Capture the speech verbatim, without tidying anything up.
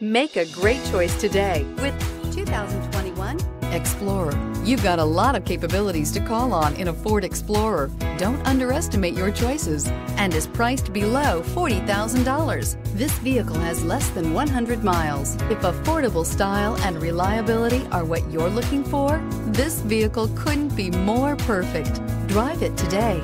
Make a great choice today with two thousand twenty-one Explorer. You've got a lot of capabilities to call on in a Ford Explorer. Don't underestimate your choices and is priced below forty thousand dollars. This vehicle has less than one hundred miles. If affordable style and reliability are what you're looking for, this vehicle couldn't be more perfect. Drive it today.